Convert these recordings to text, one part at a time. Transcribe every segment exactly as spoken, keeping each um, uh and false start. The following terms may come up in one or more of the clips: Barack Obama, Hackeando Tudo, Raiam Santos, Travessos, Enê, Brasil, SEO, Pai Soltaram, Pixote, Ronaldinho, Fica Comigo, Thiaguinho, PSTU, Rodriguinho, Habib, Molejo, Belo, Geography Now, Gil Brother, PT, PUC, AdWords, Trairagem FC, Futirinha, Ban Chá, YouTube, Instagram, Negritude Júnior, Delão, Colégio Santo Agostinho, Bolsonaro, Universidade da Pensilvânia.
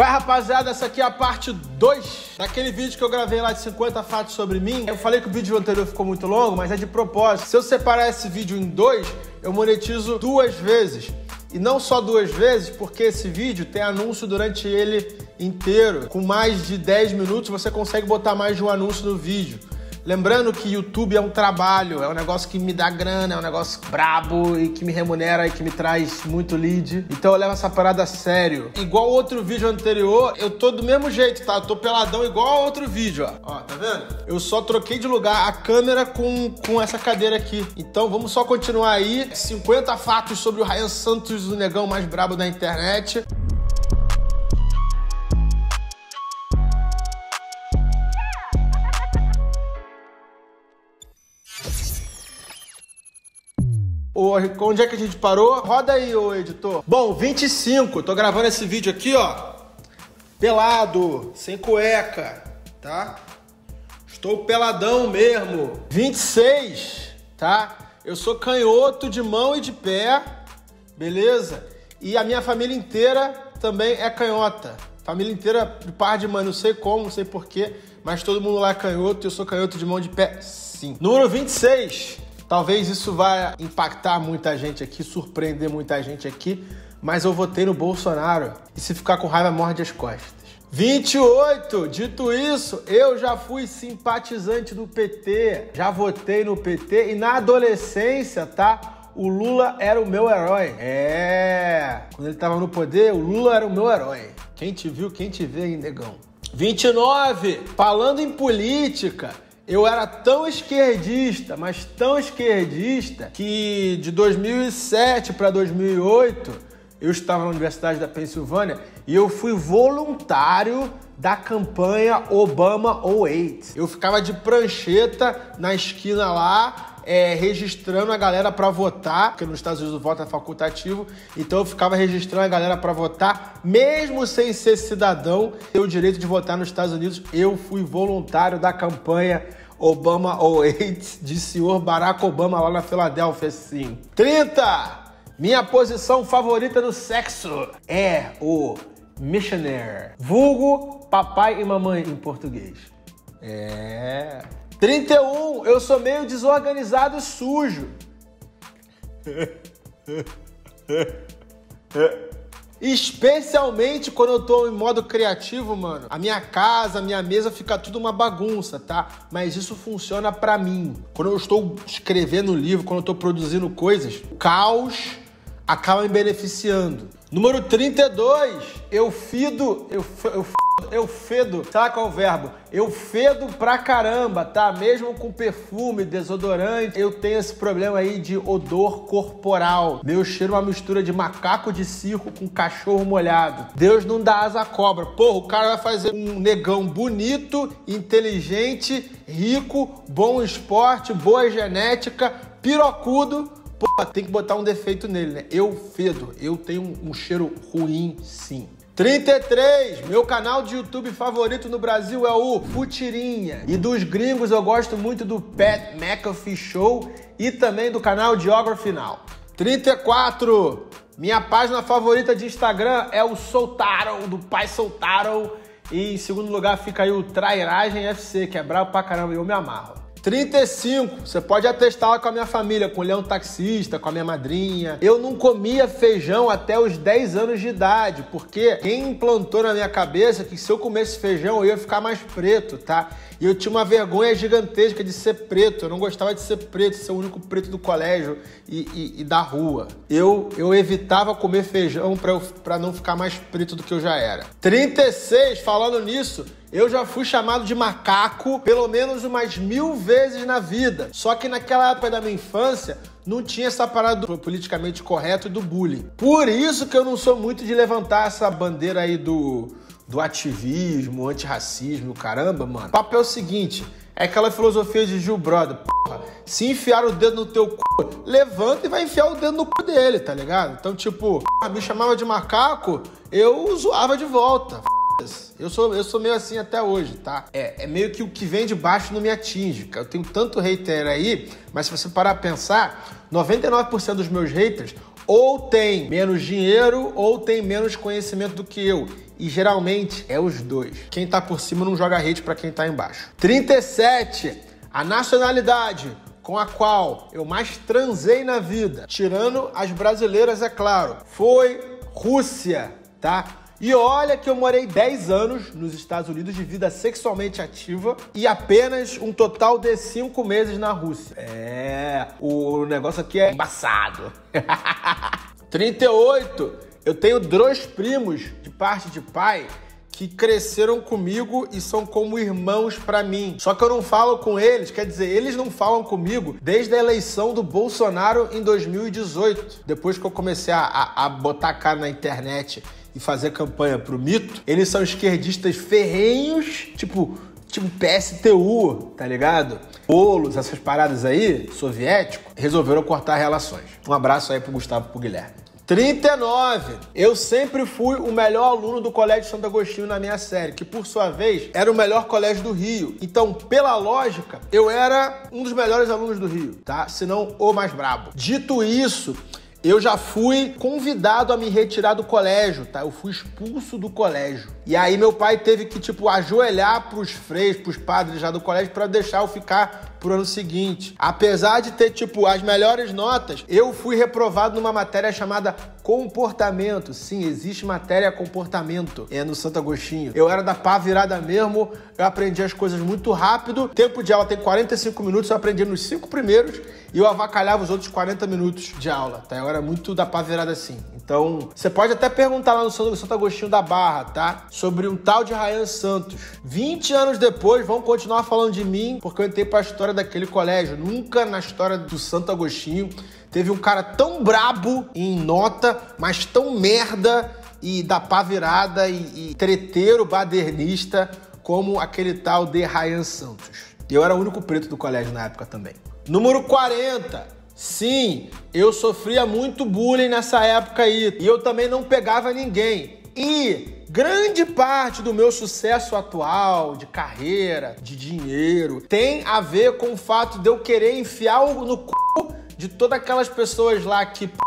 Ué, rapaziada, essa aqui é a parte dois daquele vídeo que eu gravei lá de cinquenta fatos sobre mim. Eu falei que o vídeo anterior ficou muito longo, mas é de propósito. Se eu separar esse vídeo em dois, eu monetizo duas vezes. E não só duas vezes, porque esse vídeo tem anúncio durante ele inteiro. Com mais de dez minutos, você consegue botar mais de um anúncio no vídeo. Lembrando que YouTube é um trabalho, é um negócio que me dá grana, é um negócio brabo e que me remunera e que me traz muito lead. Então eu levo essa parada a sério. Igual outro vídeo anterior, eu tô do mesmo jeito, tá? Eu tô peladão igual outro vídeo, ó. Ó, tá vendo? Eu só troquei de lugar a câmera com, com essa cadeira aqui. Então vamos só continuar aí. cinquenta fatos sobre o Raiam Santos, o negão mais brabo da internet. Onde é que a gente parou? Roda aí, ô editor. Bom, vinte e cinco. Tô gravando esse vídeo aqui, ó. Pelado, sem cueca, tá? Estou peladão mesmo. vinte e seis, tá? Eu sou canhoto de mão e de pé, beleza? E a minha família inteira também é canhota. Família inteira de par de mãe, não sei como, não sei porquê, mas todo mundo lá é canhoto e eu sou canhoto de mão e de pé, sim. Número vinte e seis. Talvez isso vá impactar muita gente aqui, surpreender muita gente aqui, mas eu votei no Bolsonaro. E se ficar com raiva, morde as costas. vinte e oito. Dito isso, eu já fui simpatizante do P T, já votei no P T e na adolescência, tá? O Lula era o meu herói. É, quando ele tava no poder, o Lula era o meu herói. Quem te viu, quem te vê, hein, negão? vinte e nove. Falando em política... Eu era tão esquerdista, mas tão esquerdista, que de dois mil e sete para dois mil e oito, eu estava na Universidade da Pensilvânia e eu fui voluntário da campanha Obama oito. Eu ficava de prancheta na esquina lá, É, registrando a galera pra votar, porque nos Estados Unidos o voto é facultativo, então eu ficava registrando a galera pra votar, mesmo sem ser cidadão, ter o direito de votar nos Estados Unidos. Eu fui voluntário da campanha Obama oito de senhor Barack Obama lá na Filadélfia, sim. trinta! Minha posição favorita no sexo é o missionário, vulgo papai e mamãe em português. É... trinta e um, eu sou meio desorganizado e sujo. Especialmente quando eu tô em modo criativo, mano. A minha casa, a minha mesa fica tudo uma bagunça, tá? Mas isso funciona pra mim. Quando eu estou escrevendo livro, quando eu tô produzindo coisas, o caos acaba me beneficiando. Número trinta e dois, eu fido... Eu, eu Eu fedo, sabe qual é o verbo? Eu fedo pra caramba, tá? Mesmo com perfume, desodorante, eu tenho esse problema aí de odor corporal. Meu cheiro é uma mistura de macaco de circo com cachorro molhado. Deus não dá asa à cobra. Porra, o cara vai fazer um negão bonito, inteligente, rico, bom esporte, boa genética, pirocudo. Porra, tem que botar um defeito nele, né? Eu fedo, eu tenho um, um cheiro ruim, sim. trinta e três, meu canal de YouTube favorito no Brasil é o Futirinha. E dos gringos eu gosto muito do Pat McAfee Show e também do canal Geography Now. trinta e quatro, minha página favorita de Instagram é o Soltaram, do Pai Soltaram. E em segundo lugar fica aí o Trairagem F C, que é brabo pra caramba e eu me amarro. trinta e cinco, você pode atestar lá com a minha família, com o leão taxista, com a minha madrinha. Eu não comia feijão até os dez anos de idade, porque quem implantou na minha cabeça que se eu comesse feijão eu ia ficar mais preto, tá? E eu tinha uma vergonha gigantesca de ser preto, eu não gostava de ser preto, ser o único preto do colégio e, e, e da rua. Eu, eu evitava comer feijão pra, eu, pra não ficar mais preto do que eu já era. trinta e seis, falando nisso... Eu já fui chamado de macaco pelo menos umas mil vezes na vida. Só que naquela época da minha infância não tinha essa parada do politicamente correto e do bullying. Por isso que eu não sou muito de levantar essa bandeira aí do, do ativismo, antirracismo, caramba, mano. O papel é o seguinte, é aquela filosofia de Gil Brother. Porra, se enfiar o dedo no teu c... levanta e vai enfiar o dedo no c... dele, tá ligado? Então, tipo, me chamava de macaco, eu zoava de volta. Eu sou, eu sou meio assim até hoje, tá? É, é meio que o que vem de baixo não me atinge, cara. Eu tenho tanto hater aí, mas se você parar a pensar, noventa e nove por cento dos meus haters ou tem menos dinheiro ou tem menos conhecimento do que eu. e geralmente é os dois. Quem tá por cima não joga hate pra quem tá embaixo. trinta e sete. A nacionalidade com a qual eu mais transei na vida, tirando as brasileiras, é claro, foi Rússia, tá? E olha que eu morei dez anos nos Estados Unidos de vida sexualmente ativa e apenas um total de cinco meses na Rússia. É, o negócio aqui é embaçado. trinta e oito. Eu tenho dois primos de parte de pai que cresceram comigo e são como irmãos pra mim. Só que eu não falo com eles, quer dizer, eles não falam comigo desde a eleição do Bolsonaro em dois mil e dezoito. Depois que eu comecei a, a, a botar a cara na internet e fazer campanha pro mito, eles são esquerdistas ferrenhos, tipo, tipo P S T U, tá ligado? Bolos, essas paradas aí, soviético, resolveram cortar relações. Um abraço aí pro Gustavo e pro Guilherme. trinta e nove. Eu sempre fui o melhor aluno do Colégio Santo Agostinho na minha série, que por sua vez era o melhor colégio do Rio. Então, pela lógica, eu era um dos melhores alunos do Rio, tá? Se não o mais brabo. Dito isso, eu já fui convidado a me retirar do colégio, tá? Eu fui expulso do colégio. E aí meu pai teve que, tipo, ajoelhar pros freios, pros padres já do colégio, pra deixar eu ficar pro ano seguinte. Apesar de ter, tipo, as melhores notas, eu fui reprovado numa matéria chamada comportamento. Sim, existe matéria comportamento. É no Santo Agostinho. Eu era da pá virada mesmo, eu aprendi as coisas muito rápido. O tempo de aula tem quarenta e cinco minutos, eu aprendi nos cinco primeiros e eu avacalhava os outros quarenta minutos de aula, tá? Eu era muito da pá virada assim. Então, você pode até perguntar lá no Santo Agostinho da Barra, tá? Sobre um tal de Raiam Santos. vinte anos depois, vão continuar falando de mim, porque eu entrei pra história daquele colégio. Nunca na história do Santo Agostinho teve um cara tão brabo em nota, mas tão merda e da pá virada e, e treteiro badernista como aquele tal de Raiam Santos. E eu era o único preto do colégio na época também. Número quarenta. Sim, eu sofria muito bullying nessa época aí. E eu também não pegava ninguém. E grande parte do meu sucesso atual, de carreira, de dinheiro, tem a ver com o fato de eu querer enfiar o no c... de todas aquelas pessoas lá que, p...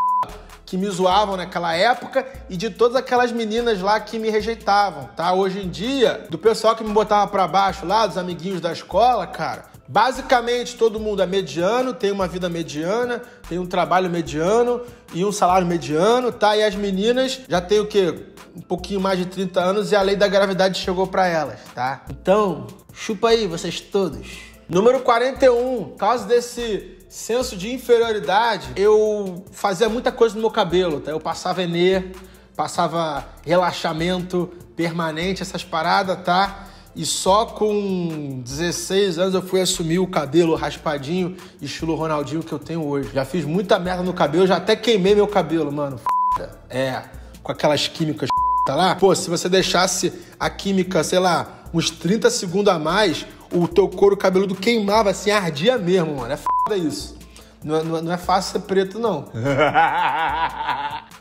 que me zoavam naquela época e de todas aquelas meninas lá que me rejeitavam, tá? Hoje em dia, do pessoal que me botava pra baixo lá, dos amiguinhos da escola, cara, basicamente, todo mundo é mediano, tem uma vida mediana, tem um trabalho mediano e um salário mediano, tá? E as meninas já tem o quê? Um pouquinho mais de trinta anos e a lei da gravidade chegou pra elas, tá? Então, chupa aí, vocês todos. Número quarenta e um. Por causa desse senso de inferioridade, eu fazia muita coisa no meu cabelo, tá? Eu passava Enê, passava relaxamento permanente, essas paradas, tá? E só com dezesseis anos eu fui assumir o cabelo raspadinho, estilo Ronaldinho, que eu tenho hoje. Já fiz muita merda no cabelo, já até queimei meu cabelo, mano. Foda. É, com aquelas químicas, tá lá? Pô, se você deixasse a química, sei lá, uns trinta segundos a mais, o teu couro cabeludo queimava, assim, ardia mesmo, mano. É foda isso. Não, não, não é fácil ser preto, não.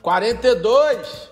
quarenta e dois.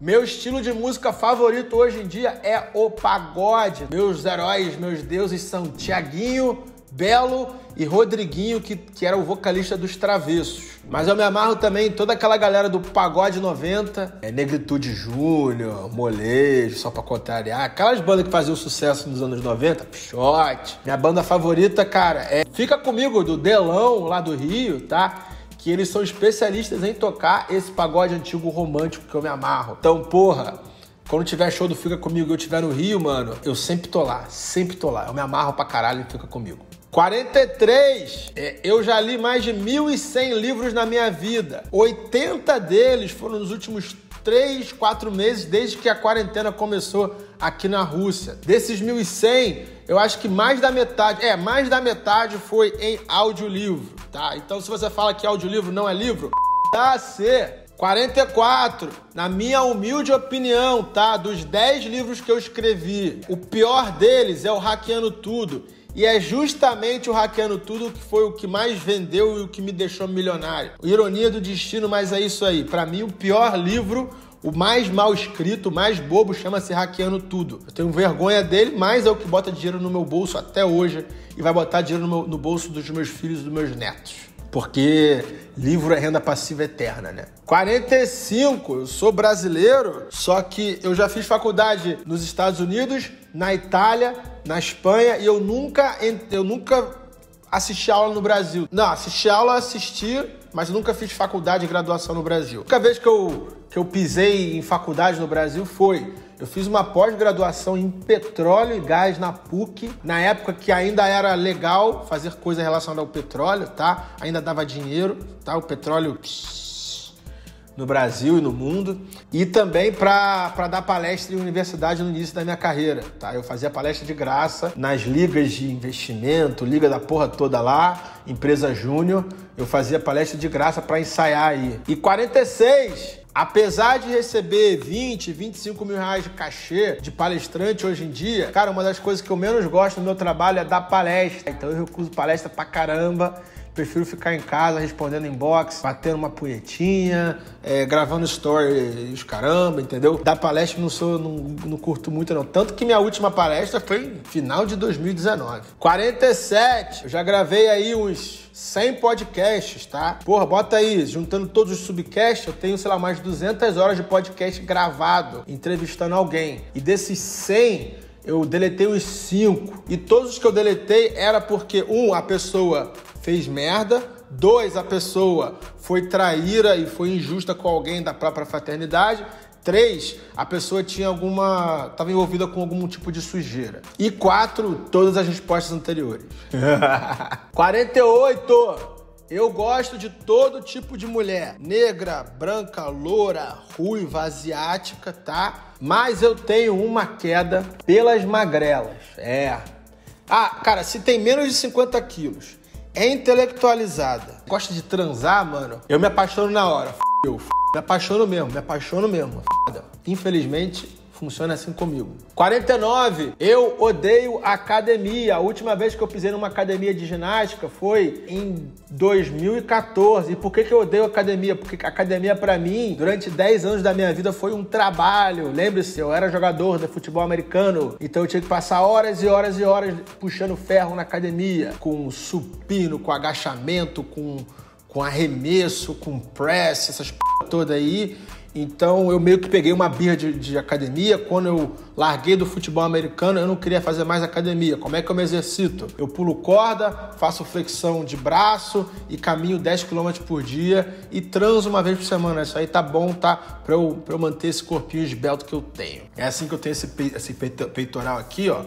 Meu estilo de música favorito hoje em dia é o pagode. Meus heróis, meus deuses são Thiaguinho, Belo e Rodriguinho, que, que era o vocalista dos Travessos. Mas eu me amarro também em toda aquela galera do pagode noventa. É Negritude Júnior, Molejo, só pra contrariar. Aquelas bandas que faziam sucesso nos anos noventa, Pixote. Minha banda favorita, cara, é Fica Comigo, do Delão, lá do Rio, tá? Que eles são especialistas em tocar esse pagode antigo romântico que eu me amarro. Então, porra, quando tiver show do Fica Comigo e eu estiver no Rio, mano, eu sempre tô lá, sempre tô lá. Eu me amarro pra caralho e Fica Comigo. quarenta e três. É, eu já li mais de mil e cem livros na minha vida. oitenta deles foram nos últimos três, quatro meses, desde que a quarentena começou aqui na Rússia. Desses mil e cem, eu acho que mais da metade, é, mais da metade foi em audiolivro, tá? Então, se você fala que audiolivro não é livro, tá, cê. quarenta e quatro. Na minha humilde opinião, tá? Dos dez livros que eu escrevi, o pior deles é o Hackeando Tudo. E é justamente o Hackeando Tudo que foi o que mais vendeu e o que me deixou milionário. Ironia do destino, mas é isso aí. Pra mim, o pior livro, o mais mal escrito, o mais bobo, chama-se Hackeando Tudo. Eu tenho vergonha dele, mas é o que bota dinheiro no meu bolso até hoje e vai botar dinheiro no, meu, no bolso dos meus filhos e dos meus netos. porque livro é renda passiva eterna, né? quarenta e cinco, eu sou brasileiro, só que eu já fiz faculdade nos Estados Unidos, na Itália, na Espanha, e eu nunca, eu nunca assisti aula no Brasil. Não, assisti aula, assisti, mas eu nunca fiz faculdade e graduação no Brasil. A única vez que eu, que eu pisei em faculdade no Brasil foi... Eu fiz uma pós-graduação em petróleo e gás na P U C, na época que ainda era legal fazer coisa relacionada ao petróleo, tá? Ainda dava dinheiro, tá? O petróleo pss, no Brasil e no mundo. E também para dar palestra em universidade no início da minha carreira, tá? Eu fazia palestra de graça nas ligas de investimento, liga da porra toda lá, empresa júnior. Eu fazia palestra de graça para ensaiar aí. E quarenta e seis... Apesar de receber vinte, vinte e cinco mil reais de cachê de palestrante hoje em dia, cara, uma das coisas que eu menos gosto no meu trabalho é dar palestra. Então eu recuso palestra pra caramba, prefiro ficar em casa respondendo inbox, batendo uma punhetinha, é, gravando stories, caramba, entendeu? Dar palestra não sou, não, não curto muito não. Tanto que minha última palestra foi no final de dois mil e dezenove. quarenta e sete, eu já gravei aí uns... cem podcasts, tá? Porra, bota aí, juntando todos os subcasts, eu tenho, sei lá, mais de duzentas horas de podcast gravado, entrevistando alguém. E desses cem, eu deletei uns cinco. E todos os que eu deletei era porque, um, a pessoa fez merda, dois, a pessoa foi traíra e foi injusta com alguém da própria fraternidade, três, a pessoa tinha alguma... estava envolvida com algum tipo de sujeira. E quatro, todas as respostas anteriores. quarenta e oito. Eu gosto de todo tipo de mulher. Negra, branca, loura, ruiva, asiática, tá? Mas eu tenho uma queda pelas magrelas. É. Ah, cara, se tem menos de cinquenta quilos, é intelectualizada, gosta de transar, mano, eu me apaixono na hora. F***, eu, f***. Me apaixono mesmo, me apaixono mesmo. Foda. Infelizmente, funciona assim comigo. quarenta e nove. Eu odeio academia. A última vez que eu pisei numa academia de ginástica foi em dois mil e quatorze. E por que que eu odeio academia? Porque academia, pra mim, durante dez anos da minha vida, foi um trabalho. Lembre-se, eu era jogador de futebol americano, então eu tinha que passar horas e horas e horas puxando ferro na academia, com supino, com agachamento, com... com arremesso, com press, essas p*** toda aí. Então eu meio que peguei uma birra de, de academia. Quando eu larguei do futebol americano, eu não queria fazer mais academia. Como é que eu me exercito? Eu pulo corda, faço flexão de braço e caminho dez quilômetros por dia e transo uma vez por semana. Isso aí tá bom, tá? Pra eu, pra eu manter esse corpinho esbelto que eu tenho. É assim que eu tenho esse, pe esse peitoral aqui, ó.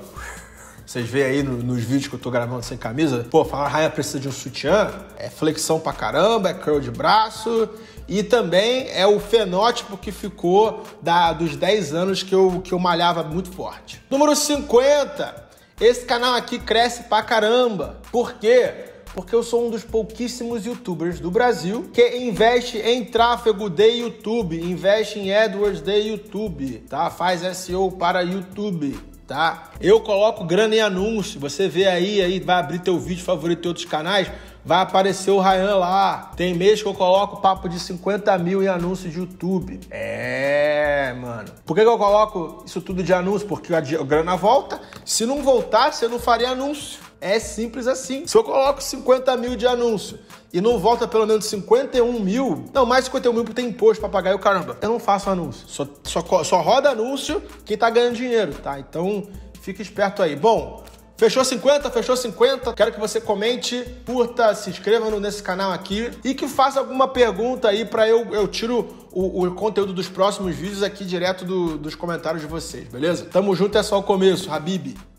Vocês veem aí no, nos vídeos que eu tô gravando sem camisa. Pô, falar Raiam precisa de um sutiã. É flexão pra caramba, é curl de braço. E também é o fenótipo que ficou da, dos dez anos que eu, que eu malhava muito forte. Número cinquenta. Esse canal aqui cresce pra caramba. Por quê? Porque eu sou um dos pouquíssimos youtubers do Brasil que investe em tráfego de YouTube. Investe em AdWords de YouTube, tá? Faz S E O para YouTube. Tá? Eu coloco grana em anúncio, você vê aí, aí vai abrir teu vídeo favorito em outros canais, vai aparecer o Raiam lá. Tem mês que eu coloco papo de cinquenta mil em anúncio de YouTube. É, mano. Por que que eu coloco isso tudo de anúncio? Porque a grana volta. Se não voltasse, eu não faria anúncio. É simples assim. Se eu coloco cinquenta mil de anúncio e não volta pelo menos cinquenta e um mil, não, mais cinquenta e um mil porque tem imposto pra pagar e o caramba, eu não faço anúncio. Só, só, só roda anúncio quem tá ganhando dinheiro, tá? Então, fica esperto aí. Bom, fechou cinquenta? Fechou cinquenta? Quero que você comente, curta, se inscreva no, nesse canal aqui e que faça alguma pergunta aí pra eu, eu tiro o, o conteúdo dos próximos vídeos aqui direto do, dos comentários de vocês, beleza? Tamo junto, é só o começo, Habibi.